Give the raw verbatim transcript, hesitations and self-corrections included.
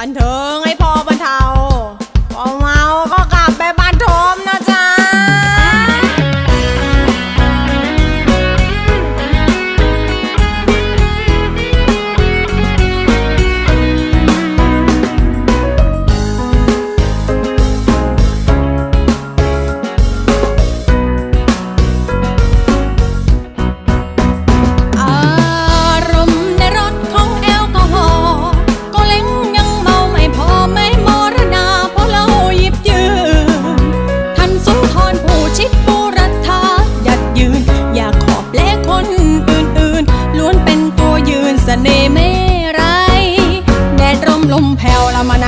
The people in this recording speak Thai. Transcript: บันเทิงให้พอบรรเทาพอเมาก็กลับไปบ้านโทมนะจ๊ะเสน่ห์ไม่ไรแดดร่มลมแผ่วละมา